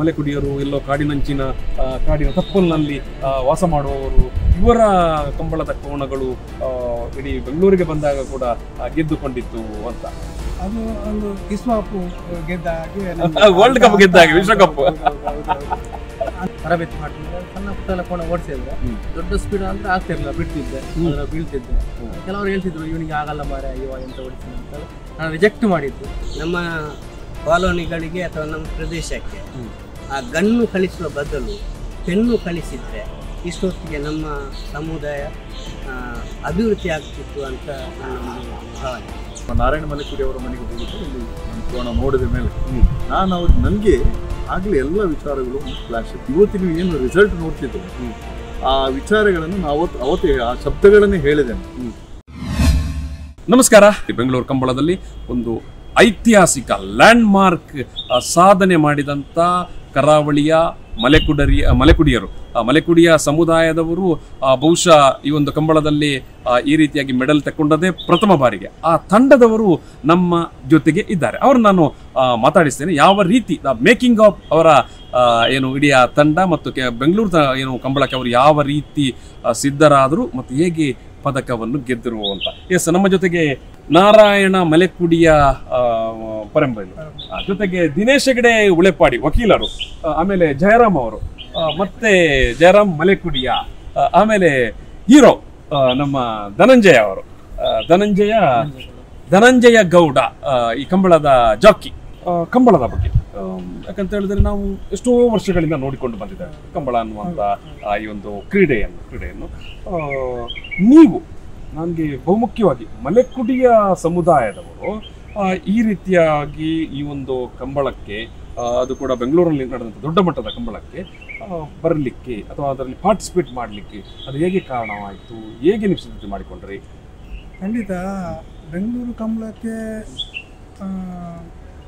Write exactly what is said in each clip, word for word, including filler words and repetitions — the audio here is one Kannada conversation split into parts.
ಮಲೆಕುಡಿಯರು, ಎಲ್ಲೋ ಕಾಡಿನಂಚಿನ ಕಾಡಿನ ತಪ್ಪಲಿನಲ್ಲಿ ವಾಸ ಮಾಡುವವರು, ಇವರ ಕಂಬಳದ ಕೋಣಗಳು ಇಡೀ ಬೆಂಗಳೂರಿಗೆ ಬಂದಾಗ ಕೂಡ ಗೆದ್ದುಕೊಂಡಿತ್ತು ಅಂತ. ಅದು ಒಂದು ಇಸ್ವಾಪು ಗೆದ್ದ ಹಾಗೆ, ವರ್ಲ್ಡ್ ಕಪ್ ಗೆದ್ದ ಹಾಗೆ, ವಿಶ್ವಕಪ್ ತರಬೇತಿ ಮಾಡ್ತಿದ್ದೆ. ಸಣ್ಣ ಪುಟ್ಟ ಎಲ್ಲ ಕೋಣ ಓಡಿಸಿದ್ರೆ ದೊಡ್ಡ ಸ್ಪೀಡ್ ಅಂದ್ರೆ ಆಗ್ತಿರಲಿಲ್ಲ, ಬಿಡ್ತಿದ್ದೆ, ಬೀಳ್ತಿದ್ದೆ. ಕೆಲವರು ಹೇಳ್ತಿದ್ರು ಇವನಿಗೆ ಆಗಲ್ಲ ಮಾರೆ, ಇವಾಗ ಎಂತ ಓಡಿಸಿದ ಅಂತ. ನಾನು ರಿಜೆಕ್ಟ್ ಮಾಡಿದ್ದು. ನಮ್ಮ ಕಾಲೋನಿಗಳಿಗೆ ಅಥವಾ ನಮ್ಮ ಪ್ರದೇಶಕ್ಕೆ ಆ ಗನ್ನು ಕಳಿಸುವ ಬದಲು ಪೆನ್ನು ಕಳಿಸಿದರೆ ಇಷ್ಟೊತ್ತಿಗೆ ನಮ್ಮ ಸಮುದಾಯ ಅಭಿವೃದ್ಧಿ ಆಗ್ತಿತ್ತು ಅಂತ ನನ್ನ ಭಾವನೆ. ನಾರಾಯಣ ಮಲೆಕುಡಿ ಅವರ ಮನೆಗೆ ಹೋಗಿದ್ದು ಇಲ್ಲಿ ಕೋಣ ನೋಡಿದ ಮೇಲೆ ನಾನು ಅವ್ರು ನನಗೆ ಆಗಲಿ ಎಲ್ಲ ವಿಚಾರಗಳು ಫ್ಲಾಶ್. ಇವತ್ತು ನೀವು ಏನು ರಿಸಲ್ಟ್ ನೋಡ್ತಿದ್ರು ಆ ವಿಚಾರಗಳನ್ನು ನಾವು ಅವತ್ತು ಆ ಶಬ್ದಗಳನ್ನೇ ಹೇಳಿದ್ದೇನೆ. ನಮಸ್ಕಾರ. ಬೆಂಗಳೂರು ಕಂಬಳದಲ್ಲಿ ಒಂದು ಐತಿಹಾಸಿಕ ಲ್ಯಾಂಡ್ಮಾರ್ಕ್ ಸಾಧನೆ ಮಾಡಿದಂಥ ಕರಾವಳಿಯ ಮಲೆಕುಡರಿಯ ಮಲೆಕುಡಿಯರು ಮಲೆಕುಡಿಯ ಸಮುದಾಯದವರು ಬಹುಶಃ ಈ ಒಂದು ಕಂಬಳದಲ್ಲಿ ಈ ರೀತಿಯಾಗಿ ಮೆಡಲ್ ತಕ್ಕೊಂಡದೇ ಪ್ರಥಮ ಬಾರಿಗೆ. ಆ ತಂಡದವರು ನಮ್ಮ ಜೊತೆಗೆ ಇದ್ದಾರೆ. ಅವರು ನಾನು ಮಾತಾಡಿಸ್ತೇನೆ ಯಾವ ರೀತಿ ದ ಮೇಕಿಂಗ್ ಆಫ್ ಅವರ ಏನು ಇಡೀ ಆ ತಂಡ ಮತ್ತು ಬೆಂಗಳೂರು ಏನು ಕಂಬಳಕ್ಕೆ ಅವರು ಯಾವ ರೀತಿ ಸಿದ್ಧರಾದರು ಮತ್ತು ಹೇಗೆ ಪದಕವನ್ನು ಗೆದ್ದರು ಅಂತ. ಎಸ್, ನಮ್ಮ ಜೊತೆಗೆ ನಾರಾಯಣ ಮಲೆಕುಡಿಯ ಪರಂಬೈಲು, ಜೊತೆಗೆ ದಿನೇಶ್ ಹೆಗಡೆ ಉಳೆಪ್ಪಾಡಿ ವಕೀಲರು, ಆಮೇಲೆ ಜಯರಾಮ್ ಅವರು, ಮತ್ತೆ ಜಯರಾಮ್ ಮಲೆಕುಡಿಯ, ಆಮೇಲೆ ಹೀರೋ ನಮ್ಮ ಧನಂಜಯ ಅವರು, ಧನಂಜಯ ಧನಂಜಯ ಗೌಡ, ಈ ಕಂಬಳದ ಜಾಕಿ. ಕಂಬಳದ ಬಗ್ಗೆ ಯಾಕಂತ ಹೇಳಿದ್ರೆ ನಾವು ಎಷ್ಟೋ ವರ್ಷಗಳಿಂದ ನೋಡಿಕೊಂಡು ಬಂದಿದ್ದೇವೆ ಕಂಬಳ ಅನ್ನುವಂಥ ಈ ಒಂದು ಕ್ರೀಡೆಯನ್ನು ಕ್ರೀಡೆಯನ್ನು ನೀವು ನನಗೆ ಬಹುಮುಖ್ಯವಾಗಿ ಮಲೆಕುಡಿಯ ಸಮುದಾಯದವರು ಈ ರೀತಿಯಾಗಿ ಈ ಒಂದು ಕಂಬಳಕ್ಕೆ, ಅದು ಕೂಡ ಬೆಂಗಳೂರಲ್ಲಿ ನಡೆದಂಥ ದೊಡ್ಡ ಮಟ್ಟದ ಕಂಬಳಕ್ಕೆ ಬರಲಿಕ್ಕೆ ಅಥವಾ ಅದರಲ್ಲಿ ಪಾರ್ಟಿಸಿಪೇಟ್ ಮಾಡಲಿಕ್ಕೆ ಅದು ಹೇಗೆ ಕಾರಣವಾಯಿತು, ಹೇಗೆ ನೀವು ಸಿದ್ಧತೆ ಮಾಡಿಕೊಂಡ್ರಿ? ಖಂಡಿತ ಬೆಂಗಳೂರು ಕಂಬಳಕ್ಕೆ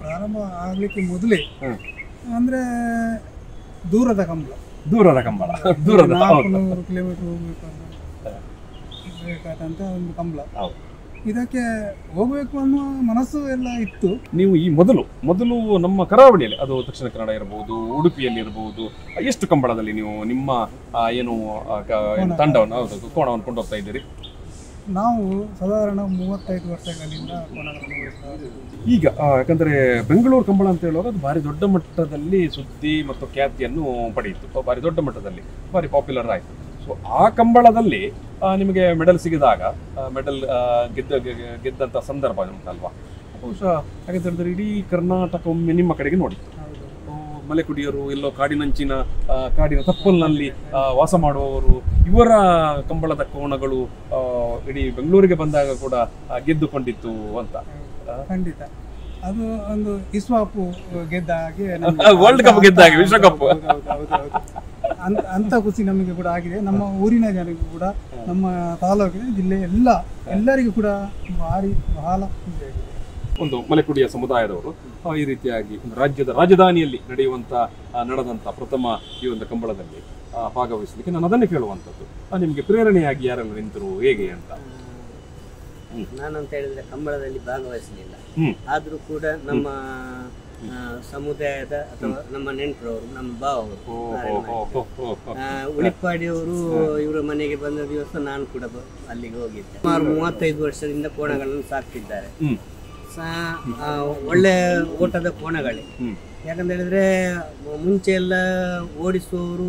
ಪ್ರಾರಂಭ ಆಗಲಿಕ್ಕೆ ಮೊದಲೇ ಅಂದರೆ ದೂರದ ಕಂಬಳ ದೂರದ ಕಂಬಳ ದೂರದ ನಾಲ್ಕುನೂರು ಕಿಲೋಮೀಟರ್ ಹೋಗ್ಬೇಕಾದಂಥ ಒಂದು ಕಂಬಳ. ಇದಕ್ಕೆ ಹೋಗಬೇಕು ಅನ್ನೋ ಮನಸ್ಸು ಎಲ್ಲ ಇತ್ತು. ನೀವು ಈ ಮೊದಲು ಮೊದಲು ನಮ್ಮ ಕರಾವಳಿಯಲ್ಲಿ, ಅದು ದಕ್ಷಿಣ ಕನ್ನಡ ಇರಬಹುದು, ಉಡುಪಿಯಲ್ಲಿ ಇರಬಹುದು, ಎಷ್ಟು ಕಂಬಳದಲ್ಲಿ ನೀವು ನಿಮ್ಮ ಏನು ತಂಡವನ್ನು ಹೌದು ಕೋಣವನ್ನು ಕೊಂಡೋಗ್ತಾ ಇದ್ದೀರಿ? ನಾವು ಸಾಧಾರಣ ಮೂವತ್ತೈದು ವರ್ಷಗಳಿಂದ ಈಗ, ಯಾಕಂದರೆ ಬೆಂಗಳೂರು ಕಂಬಳ ಅಂತ ಹೇಳುವಾಗ ಅದು ಭಾರಿ ದೊಡ್ಡ ಮಟ್ಟದಲ್ಲಿ ಸುದ್ದಿ ಮತ್ತು ಖ್ಯಾತಿಯನ್ನು ಪಡೆಯಿತು, ಭಾರಿ ದೊಡ್ಡ ಮಟ್ಟದಲ್ಲಿ ಭಾರಿ ಪಾಪ್ಯುಲರ್ ಆಯಿತು. ಸೊ ಆ ಕಂಬಳದಲ್ಲಿ ನಿಮಗೆ ಮೆಡಲ್ ಸಿಗಿದಾಗ, ಮೆಡಲ್ ಗೆದ್ದ ಗೆದ್ದಂಥ ಸಂದರ್ಭ ಉಂಟಲ್ವಾ, ಬಹುಶಃ ಯಾಕಂತ ಹೇಳಿದ್ರೆ ಇಡೀ ಕರ್ನಾಟಕ ಒಮ್ಮೆ ನಿಮ್ಮ ಕಡೆಗೆ ನೋಡಿತ್ತು. ಮಲೆಕುಡಿಯರು, ಎಲ್ಲೋ ಕಾಡಿನಂಚಿನ ಕಾಡಿನ ತಪ್ಪಲಿನಲ್ಲಿ ವಾಸ ಮಾಡುವವರು, ಇವರ ಕಂಬಳದ ಕೋಣಗಳು ಇಡೀ ಬೆಂಗಳೂರಿಗೆ ಬಂದಾಗ ಕೂಡ ಗೆದ್ದುಕೊಂಡಿತ್ತು ಅಂತ. ಖಂಡಿತ ಅದು ಒಂದು ಇಸ್ವಾಪು ಗೆದ್ದ ಹಾಗೆ, ವರ್ಲ್ಡ್ ಕಪ್ ಗೆದ್ದ ಹಾಗೆ, ವಿಶ್ವಕಪ್ ಅಂತ ಅಂತ ಖುಷಿ ನಮಗೆ ಕೂಡ ಆಗಿದೆ. ನಮ್ಮ ಊರಿನ ಜನರಿಗೂ ಕೂಡ, ನಮ್ಮ ತಾಲೂಕಿನ ಜಿಲ್ಲೆ ಎಲ್ಲ ಎಲ್ಲರಿಗೂ ಕೂಡ ಭಾರಿ ಬಹಳ ಖುಷಿ ಆಗಿದೆ. ಒಂದು ಮಲೆಕುಡಿಯ ಸಮುದಾಯದವರು ಈ ರೀತಿಯಾಗಿ ರಾಜ್ಯದ ರಾಜಧಾನಿಯಲ್ಲಿ ನಡೆಯುವಂಥ ನಡೆದಂಥ ಪ್ರಥಮ ಈ ಒಂದು ಕಂಬಳದಲ್ಲಿ ಭಾಗವಹಿಸಲಿಕ್ಕೆ ನಾನು ಅದನ್ನೇ ಕೇಳುವಂಥದ್ದು. ನಿಮಗೆ ಪ್ರೇರಣೆಯಾಗಿ ಯಾರೆಲ್ಲ ನಿಂತರು, ಹೇಗೆ ಅಂತ? ನಾನಂತ ಹೇಳಿದ್ರೆ ಕಂಬಳದಲ್ಲಿ ಭಾಗವಹಿಸಲಿಲ್ಲ, ಆದರೂ ಕೂಡ ನಮ್ಮ ಸಮುದಾಯದ ಅಥವಾ ನಮ್ಮ ನೆಂಟರವರು, ನಮ್ಮ ಬಾವರು ಉಳಿಪ್ಪಾಡಿಯವರು, ಇವರ ಮನೆಗೆ ಬಂದ ದಿವಸ ನಾನು ಕೂಡ ಅಲ್ಲಿಗೆ ಹೋಗಿದ್ದೆ. ಸುಮಾರು ಮೂವತ್ತೈದು ವರ್ಷದಿಂದ ಕೋಣಗಳನ್ನು ಸಾಕ್ತಿದ್ದಾರೆ. ಒಳ್ಳೆ ಓಟದ ಕೋಣಗಳೇ. ಯಾಕಂತ ಹೇಳಿದ್ರೆ ಮುಂಚೆ ಎಲ್ಲ ಓಡಿಸುವವರು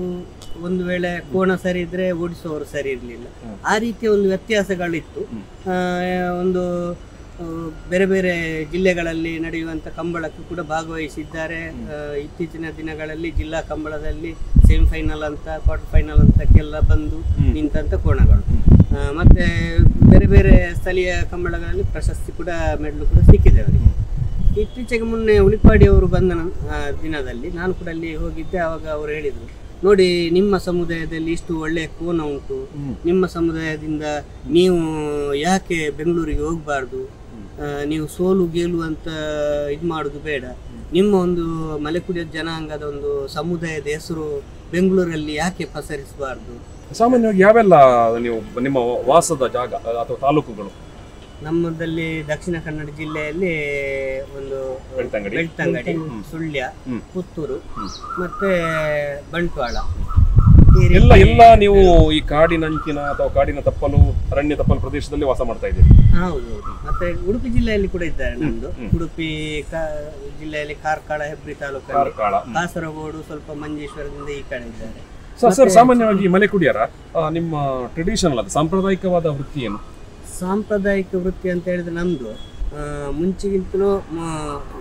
ಒಂದು ವೇಳೆ ಕೋಣ ಸರಿ ಇದ್ರೆ ಓಡಿಸುವವರು ಸರಿ ಇರಲಿಲ್ಲ. ಆ ರೀತಿಯ ಒಂದು ವ್ಯತ್ಯಾಸಗಳಿತ್ತು. ಒಂದು ಬೇರೆ ಬೇರೆ ಜಿಲ್ಲೆಗಳಲ್ಲಿ ನಡೆಯುವಂಥ ಕಂಬಳಕ್ಕೂ ಕೂಡ ಭಾಗವಹಿಸಿದ್ದಾರೆ. ಇತ್ತೀಚಿನ ದಿನಗಳಲ್ಲಿ ಜಿಲ್ಲಾ ಕಂಬಳದಲ್ಲಿ ಸೆಮಿಫೈನಲ್ ಅಂತ, ಕ್ವಾರ್ಟರ್ ಫೈನಲ್ ಅಂತಕ್ಕೆಲ್ಲ ಬಂದು ನಿಂತ ಕೋಣಗಳು, ಮತ್ತೆ ಬೇರೆ ಬೇರೆ ಸ್ಥಳೀಯ ಕಂಬಳಗಳಲ್ಲಿ ಪ್ರಶಸ್ತಿ ಕೂಡ, ಮೆಡಲು ಕೂಡ ಸಿಕ್ಕಿದೆ ಅವರಿಗೆ. ಇತ್ತೀಚೆಗೆ ಮೊನ್ನೆ ಉಳಿಪ್ಪಾಡಿಯವರು ಬಂದ ದಿನದಲ್ಲಿ ನಾನು ಕೂಡ ಅಲ್ಲಿ ಹೋಗಿದ್ದೆ. ಆವಾಗ ಅವರು ಹೇಳಿದರು, ನೋಡಿ ನಿಮ್ಮ ಸಮುದಾಯದಲ್ಲಿ ಇಷ್ಟು ಒಳ್ಳೆಯ ಕೋನ ಉಂಟು, ನಿಮ್ಮ ಸಮುದಾಯದಿಂದ ನೀವು ಯಾಕೆ ಬೆಂಗಳೂರಿಗೆ ಹೋಗಬಾರ್ದು, ನೀವು ಸೋಲು ಗೆಲು ಅಂತ ಇದು ಮಾಡೋದು ಬೇಡ, ನಿಮ್ಮ ಒಂದು ಮಲೆಕುಡಿಯ ಜನಾಂಗದ ಒಂದು ಸಮುದಾಯದ ಹೆಸರು ಬೆಂಗಳೂರಲ್ಲಿ ಯಾಕೆ ಪಸರಿಸಬಾರ್ದು. ಸಾಮಾನ್ಯವಾಗಿ ಯಾವೆಲ್ಲ ನೀವು ನಿಮ್ಮ ವಾಸದ ಜಾಗ ಅಥವಾ ತಾಲೂಕುಗಳು? ನಮ್ಮದಲ್ಲಿ ದಕ್ಷಿಣ ಕನ್ನಡ ಜಿಲ್ಲೆಯಲ್ಲಿ ಒಂದು ಬೆಳ್ತಂಗಡಿ, ಸುಳ್ಯ, ಪುತ್ತೂರು ಮತ್ತೆ ಬಂಟ್ವಾಳ ಎಲ್ಲ ಎಲ್ಲ ನೀವು ಈ ಕಾಡಿನಂಚಿನ ಅಥವಾ ಕಾಡಿನ ತಪ್ಪಲು ಅರಣ್ಯ ತಪ್ಪಲು ಪ್ರದೇಶದಲ್ಲಿ ವಾಸ ಮಾಡ್ತಾ ಇದ್ದೀರಿ. ಹೌದು, ಮತ್ತೆ ಉಡುಪಿ ಜಿಲ್ಲೆಯಲ್ಲಿ ಕೂಡ ಇದ್ದಾರೆ. ನಮ್ದು ಉಡುಪಿ ಜಿಲ್ಲೆಯಲ್ಲಿ ಕಾರ್ಕಳ, ಹೆಬ್ರಿ ತಾಲೂಕು, ಕಾಸರಗೋಡು, ಸ್ವಲ್ಪ ಮಂಜೇಶ್ವರದಿಂದ ಈ ಕಡೆ ಇದ್ದಾರೆ. ಸರ್, ಸಾಮಾನ್ಯವಾಗಿ ಮಲೆಕುಡಿಯರ ನಿಮ್ಮ ಟ್ರೆಡಿಷನಲ್ ಅದು ಸಾಂಪ್ರದಾಯಿಕವಾದ ವೃತ್ತಿ ಏನು? ಸಾಂಪ್ರದಾಯಿಕ ವೃತ್ತಿ ಅಂತ ಹೇಳಿದ್ರೆ ನಮ್ದು ಮುಂಚೆಗಿಂತಲೂ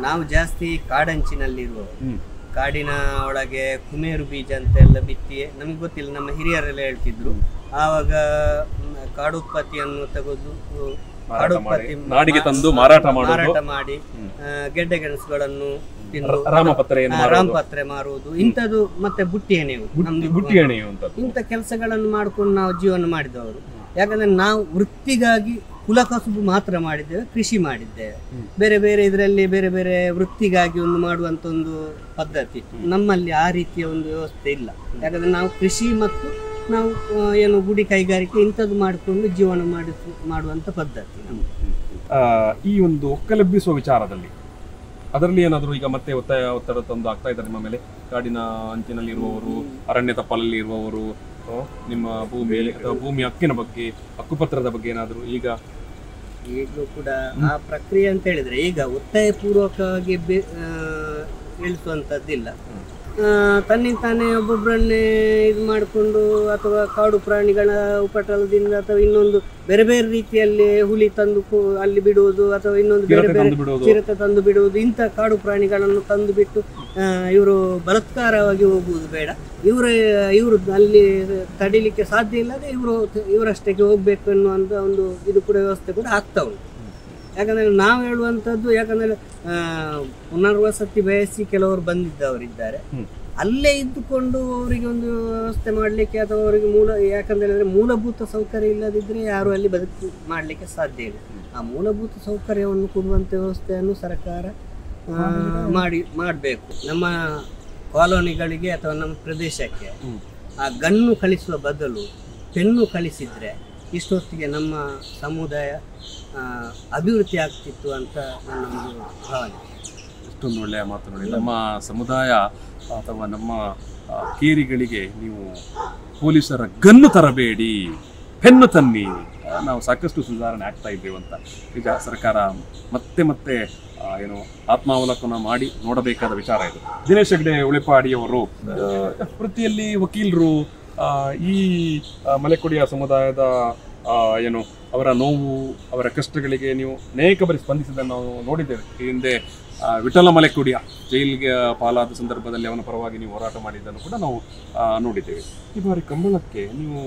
ನಾವು ಜಾಸ್ತಿ ಕಾಡಂಚಿನಲ್ಲಿರುವವರು. ಕಾಡಿನ ಒಳಗೆ ಕುಮೇರು ಬೀಜ ಅಂತ ಎಲ್ಲ ಬಿತ್ತಿ, ನಮಗೆ ಗೊತ್ತಿಲ್ಲ, ನಮ್ಮ ಹಿರಿಯರೆಲ್ಲ ಹೇಳ್ತಿದ್ರು. ಆವಾಗ ಕಾಡುತ್ಪತ್ತಿಯನ್ನು ತೆಗೆದು ಕಾಡುತ್ಪತ್ತಿ ನಾಡಿಗೆ ತಂದು ಮಾರಾಟ ಮಾರಾಟ ಮಾಡಿ ಗೆಡ್ಡೆ ಗೆಣಸುಗಳನ್ನು ತಿಂದು ರಾಮಪತ್ರೆ ಮಾರುವುದು ಇಂಥದ್ದು, ಮತ್ತೆ ಬುಟ್ಟಿ ಹೆಣೆಯುವುದು, ನಮ್ದು ಬುಟ್ಟಿ ಹೆಣೆಯುವಂತ ಇಂಥ ಕೆಲಸಗಳನ್ನು ಮಾಡ್ಕೊಂಡು ನಾವು ಜೀವನ ಮಾಡಿದವರು. ಯಾಕಂದ್ರೆ ನಾವು ವೃತ್ತಿಗಾಗಿ ಕುಲಕಸುಬು ಮಾತ್ರ ಮಾಡಿದ್ದೇವೆ, ಕೃಷಿ ಮಾಡಿದ್ದೇವೆ. ಬೇರೆ ಬೇರೆ ಇದರಲ್ಲಿ ಬೇರೆ ಬೇರೆ ವೃತ್ತಿಗಾಗಿ ಒಂದು ಮಾಡುವಂಥ ಒಂದು ಪದ್ಧತಿ ನಮ್ಮಲ್ಲಿ ಆ ರೀತಿಯ ಒಂದು ವ್ಯವಸ್ಥೆ ಇಲ್ಲ. ಯಾಕಂದರೆ ನಾವು ಕೃಷಿ ಮತ್ತು ನಾವು ಏನು ಗುಡಿ ಕೈಗಾರಿಕೆ ಇಂಥದ್ದು ಮಾಡಿಕೊಂಡು ಜೀವನ ಮಾಡಿ ಮಾಡುವಂಥ ಪದ್ಧತಿ ನಮಗೆ. ಈ ಒಂದು ಒಕ್ಕಲೆಬ್ಬಿಸುವ ವಿಚಾರದಲ್ಲಿ ಅದರಲ್ಲಿ ಏನಾದರೂ ಈಗ ಮತ್ತೆ ಒತ್ತಾಯ ಒತ್ತಡ ತಂದು ಆಗ್ತಾ ಇದ್ದಾರೆ ನಿಮ್ಮ ಮೇಲೆ? ಕಾಡಿನ ಅಂಚಿನಲ್ಲಿ ಇರುವವರು, ಅರಣ್ಯ ತಪ್ಪಲಲ್ಲಿ ಇರುವವರು ನಿಮ್ಮ ಭೂಮಿ ಅಥವಾ ಭೂಮಿ ಹಕ್ಕಿನ ಬಗ್ಗೆ, ಹಕ್ಕುಪತ್ರದ ಬಗ್ಗೆ ಏನಾದರೂ ಈಗ ಈಗಲೂ ಕೂಡ ಆ ಪ್ರಕ್ರಿಯೆ ಅಂತ ಹೇಳಿದ್ರೆ ಈಗ ಒತ್ತಾಯ ಪೂರ್ವಕವಾಗಿ ಇಳಿಸುವಂಥದ್ದಿಲ್ಲ. ತನ್ನಿಂದ ತಾನೇ ಒಬ್ಬೊಬ್ಬರನ್ನೇ ಇದು ಮಾಡಿಕೊಂಡು ಅಥವಾ ಕಾಡು ಪ್ರಾಣಿಗಳ ಉಪಟಳದಿಂದ ಅಥವಾ ಇನ್ನೊಂದು ಬೇರೆ ಬೇರೆ ರೀತಿಯಲ್ಲಿ ಹುಲಿ ತಂದು ಅಲ್ಲಿ ಬಿಡುವುದು ಅಥವಾ ಇನ್ನೊಂದು ಬೇರೆ ಬೇರೆ ಚಿರತೆ ತಂದು ಬಿಡುವುದು, ಇಂಥ ಕಾಡು ಪ್ರಾಣಿಗಳನ್ನು ತಂದು ಬಿಟ್ಟು ಇವರು ಬಲಾತ್ಕಾರವಾಗಿ ಹೋಗುವುದು ಬೇಡ, ಇವರು ಇವರು ಅಲ್ಲಿ ತಡಿಲಿಕ್ಕೆ ಸಾಧ್ಯ ಇಲ್ಲದೆ ಇವರು ಇವರಷ್ಟಕ್ಕೆ ಹೋಗಬೇಕು ಎನ್ನುವಂಥ ಒಂದು ಇದು ಕೂಡ ವ್ಯವಸ್ಥೆ ಕೂಡ ಆಗ್ತಾ ಉಂಟು. ಯಾಕಂದರೆ ನಾವು ಹೇಳುವಂಥದ್ದು, ಯಾಕಂದರೆ ಪುನರ್ವಸತಿ ಬಯಸಿ ಕೆಲವರು ಬಂದಿದ್ದವರಿದ್ದಾರೆ, ಅಲ್ಲೇ ಇದ್ದುಕೊಂಡು ಅವರಿಗೆ ಒಂದು ವ್ಯವಸ್ಥೆ ಮಾಡಲಿಕ್ಕೆ ಅಥವಾ ಅವರಿಗೆ ಮೂಲ ಯಾಕಂದರೆ ಮೂಲಭೂತ ಸೌಕರ್ಯ ಇಲ್ಲದಿದ್ದರೆ ಯಾರು ಅಲ್ಲಿ ಬದುಕು ಮಾಡಲಿಕ್ಕೆ ಸಾಧ್ಯ ಇಲ್ಲ. ಆ ಮೂಲಭೂತ ಸೌಕರ್ಯವನ್ನು ಕೊಡುವಂಥ ವ್ಯವಸ್ಥೆಯನ್ನು ಸರ್ಕಾರ ಮಾಡಿ ಮಾಡಬೇಕು. ನಮ್ಮ ಕಾಲೋನಿಗಳಿಗೆ ಅಥವಾ ನಮ್ಮ ಪ್ರದೇಶಕ್ಕೆ ಆ ಗನ್ನು ಕಳಿಸುವ ಬದಲು ಪೆನ್ನು ಕಳಿಸಿದರೆ ಇಷ್ಟೊತ್ತಿಗೆ ನಮ್ಮ ಸಮುದಾಯ ಅಭಿವೃದ್ಧಿ ಆಗ್ತಿತ್ತು ಅಂತ ನನ್ನ ಒಂದು ಭಾವನೆ. ಇಷ್ಟೊಂದು ಒಳ್ಳೆಯ ಮಾತುಗಳು. ನಮ್ಮ ಸಮುದಾಯ ಅಥವಾ ನಮ್ಮ ಕೇರಿಗಳಿಗೆ ನೀವು ಪೊಲೀಸರ ಗನ್ನು ತರಬೇಡಿ, ಪೆನ್ನು ತನ್ನಿ, ನಾವು ಸಾಕಷ್ಟು ಸುಧಾರಣೆ ಆಗ್ತಾ ಇದ್ದೇವೆ ಅಂತ ಈಗ ಸರ್ಕಾರ ಮತ್ತೆ ಮತ್ತೆ ಏನು ಆತ್ಮಾವಲೋಕನ ಮಾಡಿ ನೋಡಬೇಕಾದ ವಿಚಾರ ಇದು. ದಿನೇಶ್ ಹೆಗ್ಡೆ ಉಳಿಪಾಡಿಯವರು ವೃತ್ತಿಯಲ್ಲಿ ವಕೀಲರು, ಈ ಮಲೆಕುಡಿಯ ಸಮುದಾಯದ ಏನು ಅವರ ನೋವು, ಅವರ ಕಷ್ಟಗಳಿಗೆ ನೀವು ಅನೇಕ ಬಾರಿ ಸ್ಪಂದಿಸಿದ್ದನ್ನು ನಾವು ನೋಡಿದ್ದೇವೆ. ಈ ಹಿಂದೆ ವಿಠಲ ಮಲೆಕುಡಿಯ ಜೈಲಿಗೆ ಪಾಲಾದ ಸಂದರ್ಭದಲ್ಲಿ ಅವನ ಪರವಾಗಿ ನೀವು ಹೋರಾಟ ಮಾಡಿದ್ದನ್ನು ಕೂಡ ನಾವು ನೋಡಿದ್ದೇವೆ. ಈ ಬಾರಿ ಕಂಬಳಕ್ಕೆ ನೀವು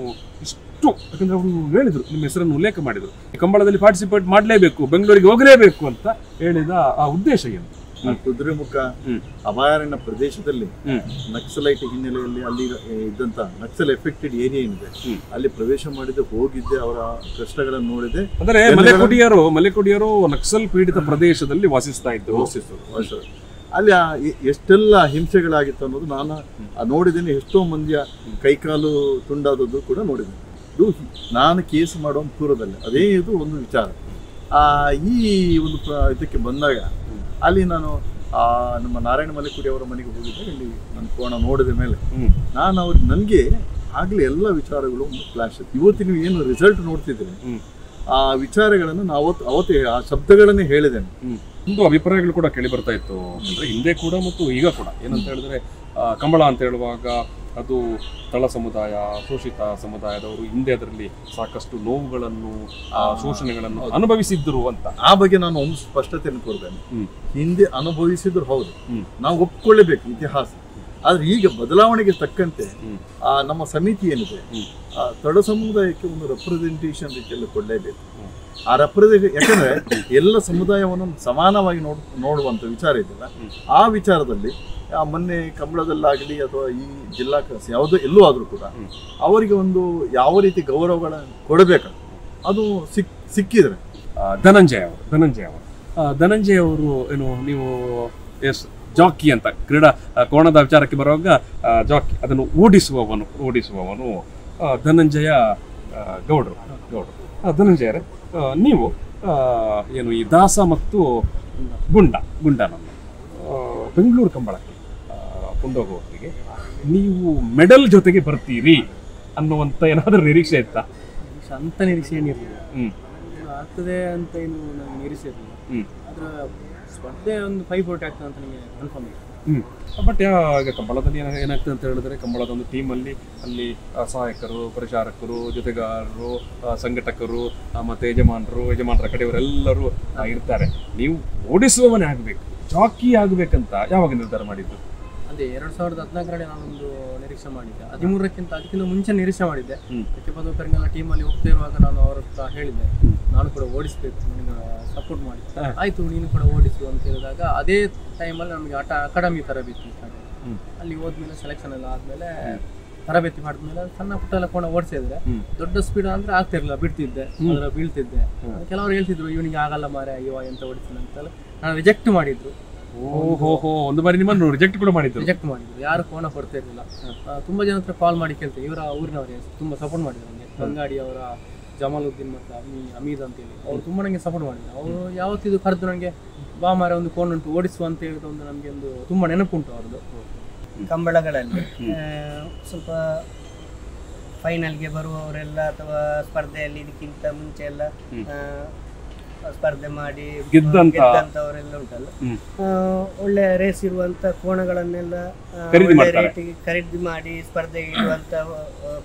ಇಷ್ಟು, ಯಾಕಂದರೆ ಅವರು ಹೇಳಿದರು, ನಿಮ್ಮ ಹೆಸರನ್ನು ಉಲ್ಲೇಖ ಮಾಡಿದರು, ಕಂಬಳದಲ್ಲಿ ಪಾರ್ಟಿಸಿಪೇಟ್ ಮಾಡಲೇಬೇಕು, ಬೆಂಗಳೂರಿಗೆ ಹೋಗಲೇಬೇಕು ಅಂತ ಹೇಳಿದ ಆ ಉದ್ದೇಶ ಏನು? ಕುದುರೆಮುಖ ಅಭಯಾರಣ್ಯ ಪ್ರದೇಶದಲ್ಲಿ ನಕ್ಸಲೈಟ್ ಹಿನ್ನೆಲೆಯಲ್ಲಿ ಅಲ್ಲಿ ಇದ್ದಂತ ನಕ್ಸಲ್ ಎಫೆಕ್ಟೆಡ್ ಏರಿಯಾ ಏನಿದೆ ಅಲ್ಲಿ ಪ್ರವೇಶ ಮಾಡಿದೆ, ಹೋಗಿದ್ದೆ, ಅವರ ಕಷ್ಟಗಳನ್ನು ನೋಡಿದೆ. ಅಂದ್ರೆ ಮಲೆಕುಡಿಯರು ಮಲೆಕುಡಿಯರು ನಕ್ಸಲ್ ಪೀಡಿತ ಪ್ರದೇಶದಲ್ಲಿ ವಾಸಿಸ್ತಾ ಇದ್ದರು, ವಾಸಿಸ್ತಾರೆ. ಅಲ್ಲಿ ಎಷ್ಟೆಲ್ಲ ಹಿಂಸೆಗಳಾಗಿತ್ತು ಅನ್ನೋದು ನಾನು ನೋಡಿದ್ದೀನಿ. ಎಷ್ಟೋ ಮಂದಿಯ ಕೈಕಾಲು ತುಂಡಾದದ್ದು ಕೂಡ ನೋಡಿದ್ದೀನಿ. ಇದು ನಾನು ಕೇಸ್ ಮಾಡೋ ಪೂರ್ವದಲ್ಲಿ ಅದೇ ಇದು ಒಂದು ವಿಚಾರ. ಈ ಒಂದು ಇದಕ್ಕೆ ಬಂದಾಗ ಅಲ್ಲಿ ನಾನು ನಮ್ಮ ನಾರಾಯಣ ಮಲೆಕುಡಿ ಅವರ ಮನೆಗೆ ಹೋಗಿದ್ದೆ. ಇಲ್ಲಿ ನನ್ನ ಕೋಣ ನೋಡಿದ ಮೇಲೆ ನಾನು ಅವ್ರಿಗೆ ನನಗೆ ಆಗಲಿ ಎಲ್ಲ ವಿಚಾರಗಳು ಫ್ಲಾಶ್. ಇವತ್ತು ನೀವು ಏನು ರಿಸಲ್ಟ್ ನೋಡ್ತಿದ್ದೀರಿ ಆ ವಿಚಾರಗಳನ್ನು ನಾವು ಅವತ್ತು ಅವತ್ತೇ ಆ ಶಬ್ದಗಳನ್ನೇ ಹೇಳಿದ್ದೇನೆ. ಒಂದು ಅಭಿಪ್ರಾಯಗಳು ಕೂಡ ಕೇಳಿ ಬರ್ತಾ ಇತ್ತು, ಅಂದರೆ ಹಿಂದೆ ಕೂಡ ಮತ್ತು ಈಗ ಕೂಡ, ಏನಂತ ಹೇಳಿದ್ರೆ ಕಂಬಳ ಅಂತ ಹೇಳುವಾಗ ಅದು ತಳ ಸಮುದಾಯ, ಶೋಷಿತ ಸಮುದಾಯದವರು ಹಿಂದೆ ಅದರಲ್ಲಿ ಸಾಕಷ್ಟು ನೋವುಗಳನ್ನು, ಶೋಷಣೆಗಳನ್ನು ಅನುಭವಿಸಿದ್ರು ಅಂತ. ಆ ಬಗ್ಗೆ ನಾನು ಒಂದು ಸ್ಪಷ್ಟತೆಯನ್ನು ಕೊಡ್ತೇನೆ. ಹಿಂದೆ ಅನುಭವಿಸಿದ್ರು ಹೌದು, ನಾವು ಒಪ್ಕೊಳ್ಳೇಬೇಕು ಇತಿಹಾಸ. ಆದ್ರೆ ಈಗ ಬದಲಾವಣೆಗೆ ತಕ್ಕಂತೆ ಆ ನಮ್ಮ ಸಮಿತಿ ಏನಿದೆ ಆ ತಡ ಸಮುದಾಯಕ್ಕೆ ಒಂದು ರೆಪ್ರೆಸೆಂಟೇಷನ್ ರೀತಿಯಲ್ಲಿ ಕೊಡಲೇಬೇಕು. ಆ ರೆಪ್ರೆಸೆಂಟೇ ಯಾಕಂದ್ರೆ ಎಲ್ಲ ಸಮುದಾಯವನ್ನು ಸಮಾನವಾಗಿ ನೋಡ್ ನೋಡುವಂತ ವಿಚಾರ ಇದೆಯಲ್ಲ, ಆ ವಿಚಾರದಲ್ಲಿ ಮೊನ್ನೆ ಕಂಬಳದಲ್ಲಾಗಲಿ ಅಥವಾ ಈ ಜಿಲ್ಲಾ ಯಾವುದೋ ಎಲ್ಲೂ ಆದರೂ ಕೂಡ ಅವರಿಗೆ ಒಂದು ಯಾವ ರೀತಿ ಗೌರವಗಳನ್ನು ಕೊಡಬೇಕು ಅದು ಸಿಕ್ ಸಿಕ್ಕಿದರೆ ಧನಂಜಯ ಅವರು ಧನಂಜಯ ಅವರು ಧನಂಜಯ ಅವರು ಏನು ನೀವು ಎಸ್ ಜಾಕಿ ಅಂತ ಕ್ರೀಡಾ ಕೋಣದ ವಿಚಾರಕ್ಕೆ ಬರುವಾಗ ಜಾಕಿ ಅದನ್ನು ಓಡಿಸುವವನು ಓಡಿಸುವವನು ಧನಂಜಯ ಗೌಡರು ಗೌಡರು ಧನಂಜಯ, ನೀವು ಏನು ಈ ದಾಸ ಮತ್ತು ಗುಂಡ ಗುಂಡ ನಮ್ಮ ಬೆಂಗಳೂರು ಕಂಬಳಕ್ಕೆ ಕೊಂಡೋಗೋ ಹೊತ್ತಿಗೆ ನೀವು ಮೆಡಲ್ ಜೊತೆಗೆ ಬರ್ತೀರಿ ಅನ್ನುವಂಥ ಏನಾದರೂ ನಿರೀಕ್ಷೆ ಇತ್ತಾ? ಅಂತ ನಿರೀಕ್ಷೆ ಏನಿರಲಿಲ್ಲ, ಆಗ್ತದೆ ಅಂತ ಏನು ನಾನು ನಿರೀಕ್ಷೆ ಇರಲಿಲ್ಲ. ಅದರ ಸ್ಪರ್ಧೆ ಒಂದು ಫೈವ್ ಔಟ್ ಆಗ್ತದೆ ಅಂತ ನನಗೆ ಕನ್ಫರ್ಮ್ ಆಯಿತು. ಹ್ಞೂ ಬಟ್ ಈಗ ಕಂಬಳದಲ್ಲಿ ಏನಾಗ ಏನಾಗ್ತದೆ ಅಂತ ಹೇಳಿದ್ರೆ, ಕಂಬಳದ ಒಂದು ಟೀಮಲ್ಲಿ ಅಲ್ಲಿ ಸಹಾಯಕರು, ಪರಿಚಾರಕರು, ಜೊತೆಗಾರರು, ಸಂಘಟಕರು ಮತ್ತು ಯಜಮಾನರು, ಯಜಮಾನರ ಕಡೆಯವರೆಲ್ಲರೂ ಇರ್ತಾರೆ. ನೀವು ಓಡಿಸುವವನೇ ಆಗಬೇಕು, ಜಾಕಿ ಆಗಬೇಕಂತ ಯಾವಾಗ ನಿರ್ಧಾರ ಮಾಡಿದ್ದು? ಅದೇ ಎರಡು ಸಾವಿರದ ಹದಿನಾಲ್ಕರಲ್ಲಿ ನಾನೊಂದು ನಿರೀಕ್ಷೆ ಮಾಡಿದ್ದೆ, ಹದಿಮೂರಕ್ಕಿಂತ ಅದಕ್ಕಿಂತ ಮುಂಚೆ ನಿರೀಕ್ಷೆ ಮಾಡಿದ್ದೆ. ಯಾಕೆ ಬಂದು ಬೆಂಗಾಲ ಟೀಮಲ್ಲಿ ಹೋಗ್ತಾ ಇರುವಾಗ ನಾನು ಅವ್ರ ಹತ್ರ ಹೇಳಿದ್ದೆ, ನಾನು ಕೂಡ ಓಡಿಸ್ಬೇಕು, ನನಗೆ ಸಪೋರ್ಟ್ ಮಾಡಿ. ಆಯಿತು, ನೀನು ಕೂಡ ಓಡಿಸು ಅಂತ ಹೇಳಿದಾಗ ಅದೇ ಟೈಮಲ್ಲಿ ನಮಗೆ ಆಟ ಅಕಾಡೆಮಿ ತರಬೇತಿ ಸ್ಟಾರ್ಟ್. ಅಲ್ಲಿ ಹೋದ್ಮೇಲೆ ಸೆಲೆಕ್ಷನ್ ಎಲ್ಲ ಆದಮೇಲೆ ತರಬೇತಿ ಮಾಡಿದ್ಮೇಲೆ ಸಣ್ಣ ಪುಟ್ಟ ಎಲ್ಲ ಕೂಡ ಓಡಿಸಿದ್ರೆ ದೊಡ್ಡ ಸ್ಪೀಡ್ ಅಂದರೆ ಆಗ್ತಿರಲಿಲ್ಲ, ಬಿಡ್ತಿದ್ದೆ, ಅದರ ಬೀಳ್ತಿದ್ದೆ. ಕೆಲವರು ಹೇಳ್ತಿದ್ರು ಇವನಿಗೆ ಆಗಲ್ಲ ಮಾರೆ, ಇವಾಗ ಎಂತ ಓಡಿಸಿಲ್ಲ ಅಂತೆಲ್ಲ ನಾನು ರಿಜೆಕ್ಟ್ ಮಾಡಿದ್ರು. ಓಹೋ, ಒಂದು ಬಾರಿ ನಿಮ್ಮನ್ನು ರಿಜೆಕ್ಟ್ ಕೂಡ ಮಾಡಿದ್ರು? ರಿಜೆಕ್ಟ್ ಮಾಡಿದ್ರು, ಯಾರು ಫೋನ ಕೊಡ್ತಾ ಇರಲಿಲ್ಲ. ತುಂಬ ಜನ ಹತ್ರ ಕಾಲ್ ಮಾಡಿ ಕೇಳ್ತಾರೆ, ಇವರ ಊರಿನವರೇ ತುಂಬ ಸಪೋರ್ಟ್ ಮಾಡಿದ್ರು ನನಗೆ. ಗಂಗಾಡಿ ಅವರ ಜಮಾಲುದ್ದೀನ್ ಮತ್ತು ಅಮಿ ಅಮೀದ್ ಅಂತೇಳಿ ಅವ್ರು ತುಂಬ ನನಗೆ ಸಪೋರ್ಟ್ ಮಾಡಿದ್ರು. ಅವರು ಯಾವತ್ತಿದು ಕರೆದು ನನಗೆ ಬಾ ಮಾರ ಒಂದು ಫೋನ್ ಉಂಟು ಓಡಿಸುವ ಅಂತ ಹೇಳಿದ ಒಂದು ನನಗೆ ಒಂದು ತುಂಬ ನೆನಪುಂಟು ಅವ್ರದ್ದು. ಕಂಬಳಗಳಲ್ಲಿ ಸ್ವಲ್ಪ ಫೈನಲ್ಗೆ ಬರುವವರೆಲ್ಲ ಅಥವಾ ಸ್ಪರ್ಧೆಯಲ್ಲಿ ಇದಕ್ಕಿಂತ ಮುಂಚೆ ಎಲ್ಲ ಸ್ಪರ್ಧೆ ಮಾಡಿ ಗೆದ್ದಂಥವರೆಲ್ಲ ಉಂಟಲ್ಲ, ಒಳ್ಳೆ ರೇಸ್ ಇರುವಂತ ಕೋಣಗಳನ್ನೆಲ್ಲ ಒಳ್ಳೆ ರೇಟಿಗೆ ಖರೀದಿ ಮಾಡಿ ಸ್ಪರ್ಧೆಗೆ ಇರುವಂತ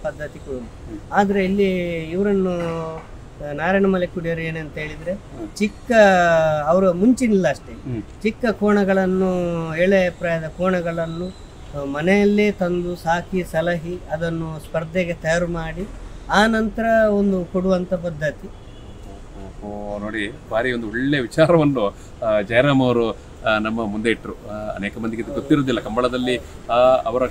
ಪದ್ಧತಿ ಕೂಡ ಉಂಟು. ಆದ್ರೆ ಇಲ್ಲಿ ಇವರನ್ನು ನಾರಾಯಣ ಮಲೆಕುಡಿಯವರು ಏನಂತ ಹೇಳಿದ್ರೆ, ಚಿಕ್ಕ ಅವರ ಮುಂಚಿನಿಲ್ಲ ಅಷ್ಟೇ, ಚಿಕ್ಕ ಕೋಣಗಳನ್ನು, ಎಳೆ ಪ್ರಾಯದ ಕೋಣಗಳನ್ನು ಮನೆಯಲ್ಲೇ ತಂದು ಸಾಕಿ ಸಲಹಿ ಅದನ್ನು ಸ್ಪರ್ಧೆಗೆ ತಯಾರು ಮಾಡಿ ಆ ನಂತರ ಒಂದು ಕೊಡುವಂತ ಪದ್ಧತಿ. ನೋಡಿ, ಭಾರಿ ಒಂದು ಒಳ್ಳೆ ವಿಚಾರವನ್ನು ಜಯರಾಮ್ ಅವರು ನಮ್ಮ ಮುಂದೆ ಇಟ್ಟರು. ಅನೇಕ ಮಂದಿಗೆ ಇದು ಗೊತ್ತಿರೋದಿಲ್ಲ. ಕಂಬಳದಲ್ಲಿ ಅವರ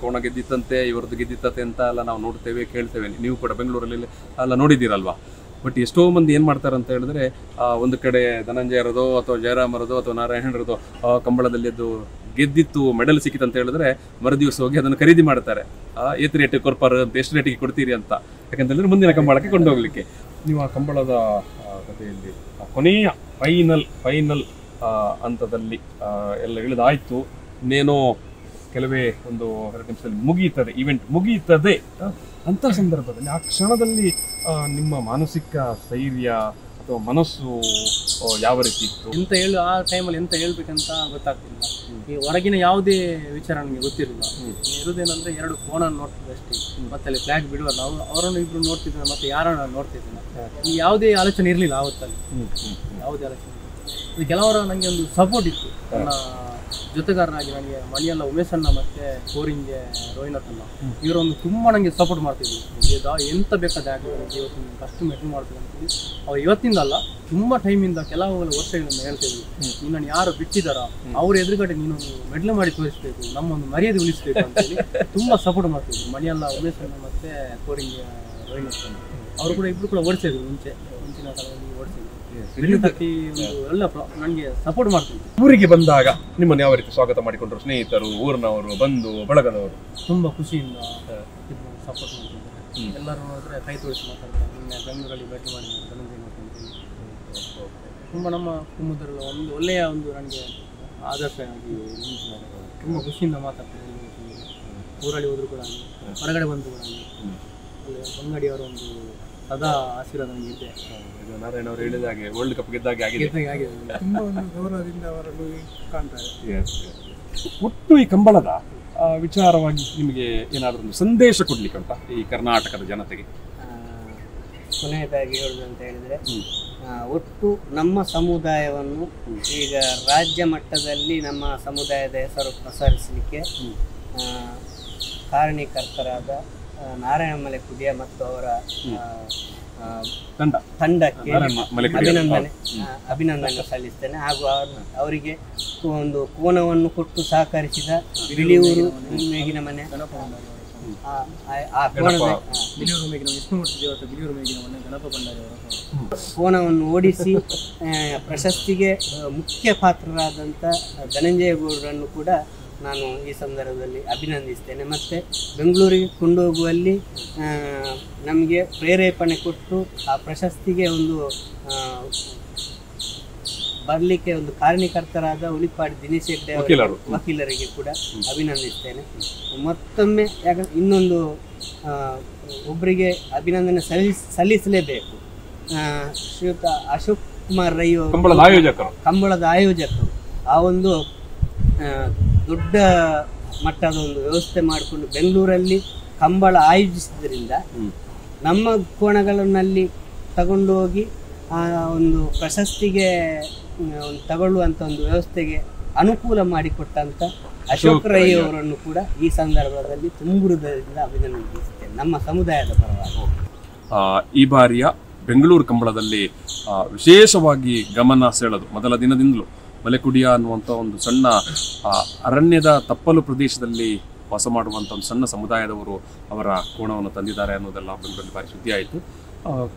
ಕೋಣ ಗೆದ್ದಿತ್ತಂತೆ, ಇವರದ್ದು ಗೆದ್ದಿತ್ತಂತೆ ಅಂತ ಎಲ್ಲ ನಾವು ನೋಡ್ತೇವೆ, ಕೇಳ್ತೇವೆ. ನೀವು ಕೂಡ ಬೆಂಗಳೂರಲ್ಲಿ ಎಲ್ಲ ನೋಡಿದ್ದೀರಲ್ವಾ? ಬಟ್ ಎಷ್ಟೋ ಮಂದಿ ಏನು ಮಾಡ್ತಾರೆ ಅಂತ ಹೇಳಿದ್ರೆ, ಒಂದು ಕಡೆ ಧನಂಜಯ ಇರೋದು ಅಥವಾ ಜಯರಾಮ್ ಇರೋದು ಅಥವಾ ನಾರಾಯಣರದು ಕಂಬಳದಲ್ಲಿ ಅದು ಗೆದ್ದಿತ್ತು, ಮೆಡಲ್ ಸಿಕ್ಕಿತ್ತು ಅಂತ ಹೇಳಿದ್ರೆ ಮರುದಿವಸ ಹೋಗಿ ಅದನ್ನು ಖರೀದಿ ಮಾಡ್ತಾರೆ. ಏತ್ ರೇಟ್ ಕೊರ್ಪರ್ ಅಂತ, ಎಷ್ಟು ರೇಟಿಗೆ ಕೊಡ್ತೀರಿ ಅಂತ. ಯಾಕಂತಂದರೆ ಮುಂದಿನ ಕಂಬಳಕ್ಕೆ ಕೊಂಡೋಗ್ಲಿಕ್ಕೆ. ನೀವು ಆ ಕಂಬಳದ ಕಥೆಯಲ್ಲಿ ಕೊನೆಯ ಫೈನಲ್ ಫೈನಲ್ ಹಂತದಲ್ಲಿ ಎಲ್ಲ ಇಳಿದಾಯಿತು, ಇನ್ನೇನೋ ಕೆಲವೇ ಒಂದು ಎರಡು ನಿಮಿಷದಲ್ಲಿ ಮುಗಿಯುತ್ತದೆ, ಈವೆಂಟ್ ಮುಗಿಯುತ್ತದೆ ಅಂಥ ಸಂದರ್ಭದಲ್ಲಿ, ಆ ಕ್ಷಣದಲ್ಲಿ ನಿಮ್ಮ ಮಾನಸಿಕ ಸ್ಥೈರ್ಯ ಅಥವಾ ಮನಸ್ಸು ಯಾವ ರೀತಿ ಇತ್ತು ಎಂತ ಹೇಳು? ಆ ಟೈಮಲ್ಲಿ ಎಂತ ಹೇಳ್ಬೇಕಂತ ಗೊತ್ತಾಗ್ತಿಲ್ಲ. ಈ ಹೊರಗಿನ ಯಾವುದೇ ವಿಚಾರ ನನಗೆ ಗೊತ್ತಿರಲಿಲ್ಲ. ಇರೋದೇನಂದರೆ ಎರಡು ಫೋನನ್ನು ನೋಡ್ತಿದ್ದೆ ಅಷ್ಟೇ, ಮತ್ತೆ ಅಲ್ಲಿ ಫ್ಲ್ಯಾಗ್ ಬಿಡುವಲ್ಲ, ಅವರು ಅವರನ್ನು ಇಬ್ಬರು ನೋಡ್ತಿದ್ದೆ, ಮತ್ತೆ ಯಾರನ್ನು ನಾನು ನೋಡ್ತಿದ್ದೀನಿ. ಈ ಯಾವುದೇ ಆಲೋಚನೆ ಇರಲಿಲ್ಲ ಆವತ್ತಲ್ಲಿ, ಯಾವುದೇ ಆಲೋಚನೆ ಇರಲಿಲ್ಲ. ಅದು ಕೆಲವರ ನನಗೆ ಒಂದು ಸಪೋರ್ಟ್ ಇತ್ತು. ನನ್ನ ಜೊತೆಗಾರನಾಗಿ ನನಗೆ ಮನೆಯಲ್ಲ ಉಮೇಶನ್ನ ಮತ್ತು ಕೋರಿಂಗೆ ರೋಹಿಣತನ್ನ ಇವರೊಂದು ತುಂಬ ನನಗೆ ಸಪೋರ್ಟ್ ಮಾಡ್ತಿದ್ವಿ. ಈಗ ಎಂತ ಬೇಕಾದ ಆಗಲಿ ಇವತ್ತಿನ ಕಷ್ಟ ಮೆಟ್ಟಿ ಮಾಡ್ತೀವಿ ಅಂತೀವಿ. ಅವ್ರು ಇವತ್ತಿಂದ ಅಲ್ಲ, ತುಂಬ ಟೈಮಿಂದ, ಕೆಲವು ವರ್ಷಗಳನ್ನು ಹೇಳ್ತೀವಿ, ನಿನ್ನನ್ನು ಯಾರು ಬಿಟ್ಟಿದಾರ ಅವ್ರ ಎದುರುಗಡೆ ನೀನೊಂದು ಮೆಡ್ಲು ಮಾಡಿ ತೋರಿಸ್ಬೇಕು, ನಮ್ಮೊಂದು ಮರ್ಯಾದೆ ಉಳಿಸ್ಬೇಕು ಅಂತೇಳಿ ತುಂಬ ಸಪೋರ್ಟ್ ಮಾಡ್ತಿದ್ವಿ. ಮನೆಯಲ್ಲ ಉಮೇಶನ್ನ ಮತ್ತು ಕೋರಿಂಗೆ ರೋಹಿಣತನ್ನ ಅವರು ಕೂಡ ಇಬ್ಬರು ಕೂಡ ಓಡಿಸಿದ್ರು, ಮುಂಚೆ ಮುಂಚಿನ ಕಾಲದಲ್ಲಿ ಓಡಿಸಿದ್ರು. ಊರಿಗೆ ಬಂದಾಗ ನಿಮ್ಮನ್ನು ಯಾವ ರೀತಿ ಸ್ವಾಗತ ಮಾಡಿಕೊಂಡ್ರು ಸ್ನೇಹಿತರು, ಊರಿನವರು, ಬಂದು ಬಳಗದವರು? ತುಂಬಾ ಖುಷಿಯಿಂದ ಸಪೋರ್ಟ್ ಮಾಡ್ತಿದ್ದೆ. ಎಲ್ಲರೂ ನೋಡಿದ್ರೆ ಕೈ ತೋರಿಸಿ ಮಾತಾಡ್ತಾರೆ, ನಿನ್ನೆ ಬೆಂಗಳೂರಲ್ಲಿ ಭೇಟಿ ಮಾಡಿ ಧನಂಜಯ ಮಾತಾಡ್ತೀನಿ. ತುಂಬ ನಮ್ಮ ಕುಟುಂಬದವರೆಲ್ಲ ಒಂದು ಒಳ್ಳೆಯ ಒಂದು ನನಗೆ ಆದರ್ಶ ಆಗಿ ತುಂಬ ಖುಷಿಯಿಂದ ಮಾತಾಡ್ತಾರೆ. ಊರಲ್ಲಿ ಹೋದ್ರು ಕೂಡ, ಹೊರಗಡೆ ಬಂದು ಕೂಡ ಬಂಗಡಿಯವರ ಒಂದು ಸದಾ ಆಶೀರ್ವಾದ ನನಗೆ ಇದೆ. ನಾರಾಯಣ ಅವರು ಹೇಳಿದ ಹಾಗೆ ವರ್ಲ್ಡ್ ಕಪ್ ಗೆದ್ದಾಗೆ ಆಗಿದೆ, ತುಂಬ ಗೌರವದಿಂದ ಅವರನ್ನು ಕಾಣ್ತಾರೆ. ಒಟ್ಟು ಈ ಕಂಬಳದ ವಿಚಾರವಾಗಿ ನಿಮಗೆ ಏನಾದರೂ ಒಂದು ಸಂದೇಶ ಕೊಡಲಿಕ್ಕೆ ಉಂಟಾ ಈ ಕರ್ನಾಟಕದ ಜನತೆಗೆ? ಕೊನೆಯದಾಗಿ ಹೇಳುದು ಅಂತ ಹೇಳಿದರೆ, ಒಟ್ಟು ನಮ್ಮ ಸಮುದಾಯವನ್ನು ಈಗ ರಾಜ್ಯ ಮಟ್ಟದಲ್ಲಿ ನಮ್ಮ ಸಮುದಾಯದ ಹೆಸರು ಪ್ರಸಾರಿಸಲಿಕ್ಕೆ ಕಾರಣೀಕರ್ತರಾದ ನಾರಾಯಣ ಮಲೆಕುಡಿಯ ಮತ್ತು ಅವರ ತಂಡಕ್ಕೆ ಅಭಿನಂದನೆ ಅಭಿನಂದನೆ ಸಲ್ಲಿಸ್ತೇನೆ. ಹಾಗೂ ಅವರಿಗೆ ಒಂದು ಕೋನವನ್ನು ಕೊಟ್ಟು ಸಹಕರಿಸಿದ ಬಿಳಿಯೂರು ಮೇಗಿನ ಮನೆ ಕೋನವನ್ನು ಓಡಿಸಿ ಪ್ರಶಸ್ತಿಗೆ ಮುಖ್ಯ ಪಾತ್ರರಾದಂಥ ಧನಂಜಯ ಗೌಡರನ್ನು ಕೂಡ ನಾನು ಈ ಸಂದರ್ಭದಲ್ಲಿ ಅಭಿನಂದಿಸುತ್ತೇನೆ ಮತ್ತೆ ಬೆಂಗಳೂರಿಗೆ ಕೊಂಡು ಹೋಗುವಲ್ಲಿ ನಮಗೆ ಪ್ರೇರೇಪಣೆ ಕೊಟ್ಟು ಆ ಪ್ರಶಸ್ತಿಗೆ ಒಂದು ಬರಲಿಕ್ಕೆ ಒಂದು ಕಾರಣಕರ್ತರಾದ ಉಳಿಪಾಡಿ ದಿನೇಶ್ ಹೆಗ್ಡೆ ವಕೀಲರಿಗೆ ಕೂಡ ಅಭಿನಂದಿಸುತ್ತೇನೆ ಮತ್ತೊಮ್ಮೆ ಇನ್ನೊಂದು ಒಬ್ಬರಿಗೆ ಅಭಿನಂದನೆ ಸಲ್ಲಿಸಲೇಬೇಕು ಶ್ರೀಯುತ ಅಶೋಕ್ ಕುಮಾರ್ ರೈ ಕಂಬಳದ ಆಯೋಜಕರು ಕಂಬಳದ ಆಯೋಜಕರು ಆ ಒಂದು ದೊಡ್ಡ ಮಟ್ಟದ ಒಂದು ವ್ಯವಸ್ಥೆ ಮಾಡಿಕೊಂಡು ಬೆಂಗಳೂರಲ್ಲಿ ಕಂಬಳ ಆಯೋಜಿಸಿದ್ರಿಂದ ನಮ್ಮ ಕೋಣಗಳಲ್ಲಿ ತಗೊಂಡು ಹೋಗಿ ಆ ಒಂದು ಪ್ರಶಸ್ತಿಗೆ ತಗೊಳ್ಳುವಂಥ ಒಂದು ವ್ಯವಸ್ಥೆಗೆ ಅನುಕೂಲ ಮಾಡಿಕೊಟ್ಟಂಥ ಅಶೋಕ್ ರೈ ಅವರನ್ನು ಕೂಡ ಈ ಸಂದರ್ಭದಲ್ಲಿ ತುಂಬುರುದರಿಂದ ಅಭಿನಂದಿಸುತ್ತೇನೆ ನಮ್ಮ ಸಮುದಾಯದ ಪರವಾಗಿ. ಈ ಬಾರಿಯ ಬೆಂಗಳೂರು ಕಂಬಳದಲ್ಲಿ ವಿಶೇಷವಾಗಿ ಗಮನ ಸೆಳೆದು ಮೊದಲ ದಿನದಿಂದಲೂ ಮಲೆಕುಡಿಯ ಅನ್ನುವಂಥ ಒಂದು ಸಣ್ಣ ಅರಣ್ಯದ ತಪ್ಪಲು ಪ್ರದೇಶದಲ್ಲಿ ವಾಸ ಮಾಡುವಂಥ ಒಂದು ಸಣ್ಣ ಸಮುದಾಯದವರು ಅವರ ಕೋಣವನ್ನು ತಂದಿದ್ದಾರೆ ಅನ್ನೋದೆಲ್ಲ ಬೆಂಗಳೂರಲ್ಲಿ ಭಾರಿ ಸುದ್ದಿ ಆಯಿತು.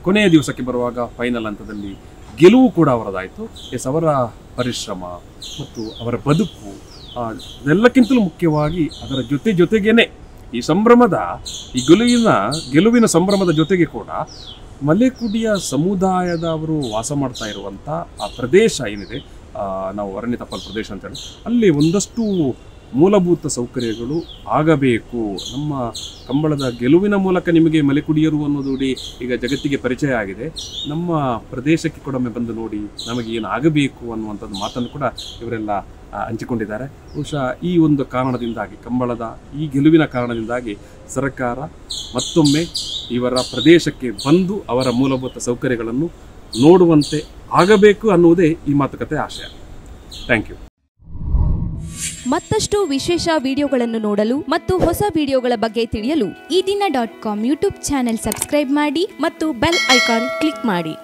ಕೊನೆಯ ದಿವಸಕ್ಕೆ ಬರುವಾಗ ಫೈನಲ್ ಹಂತದಲ್ಲಿ ಗೆಲುವು ಕೂಡ ಅವರದಾಯಿತು. ಎಸ್ ಅವರ ಪರಿಶ್ರಮ ಮತ್ತು ಅವರ ಬದುಕು ಎಲ್ಲಕ್ಕಿಂತಲೂ ಮುಖ್ಯವಾಗಿ ಅದರ ಜೊತೆ ಜೊತೆಗೇನೆ ಈ ಸಂಭ್ರಮದ ಈ ಗೆಲುವಿನ ಗೆಲುವಿನ ಸಂಭ್ರಮದ ಜೊತೆಗೆ ಕೂಡ ಮಲೆಕುಡಿಯ ಸಮುದಾಯದ ಅವರು ವಾಸ ಮಾಡ್ತಾ ಇರುವಂಥ ಆ ಪ್ರದೇಶ ಏನಿದೆ ನಾವು ಅರಣ್ಯ ತಪ್ಪಲು ಪ್ರದೇಶ ಅಂತೇಳಿ ಅಲ್ಲಿ ಒಂದಷ್ಟು ಮೂಲಭೂತ ಸೌಕರ್ಯಗಳು ಆಗಬೇಕು. ನಮ್ಮ ಕಂಬಳದ ಗೆಲುವಿನ ಮೂಲಕ ನಿಮಗೆ ಮಲೆಕುಡಿಯರು ಅನ್ನೋದೂಡಿ ಈಗ ಜಗತ್ತಿಗೆ ಪರಿಚಯ ಆಗಿದೆ. ನಮ್ಮ ಪ್ರದೇಶಕ್ಕೆ ಕೂಡೊಮ್ಮೆ ಬಂದು ನೋಡಿ ನಮಗೆ ಏನು ಆಗಬೇಕು ಅನ್ನುವಂಥದ್ದು ಮಾತನ್ನು ಕೂಡ ಇವರೆಲ್ಲ ಹಂಚಿಕೊಂಡಿದ್ದಾರೆ. ಬಹುಶಃ ಈ ಒಂದು ಕಾರಣದಿಂದಾಗಿ ಕಂಬಳದ ಈ ಗೆಲುವಿನ ಕಾರಣದಿಂದಾಗಿ ಸರ್ಕಾರ ಮತ್ತೊಮ್ಮೆ ಇವರ ಪ್ರದೇಶಕ್ಕೆ ಬಂದು ಅವರ ಮೂಲಭೂತ ಸೌಕರ್ಯಗಳನ್ನು ನೋಡುವಂತೆ ಆಗಬೇಕು ಅನ್ನುವುದೇ ಈ ಮಾತುಕತೆ ಆಶಯ. Thank you. ಮತ್ತಷ್ಟು ವಿಶೇಷ ವಿಡಿಯೋಗಳನ್ನು ನೋಡಲು ಮತ್ತು ಹೊಸ ವಿಡಿಯೋಗಳ ಬಗ್ಗೆ ತಿಳಿಯಲು Ee Dina dot com YouTube channel subscribe ಮಾಡಿ ಮತ್ತು ಬೆಲ್ ಐಕಾನ್ ಕ್ಲಿಕ್ ಮಾಡಿ.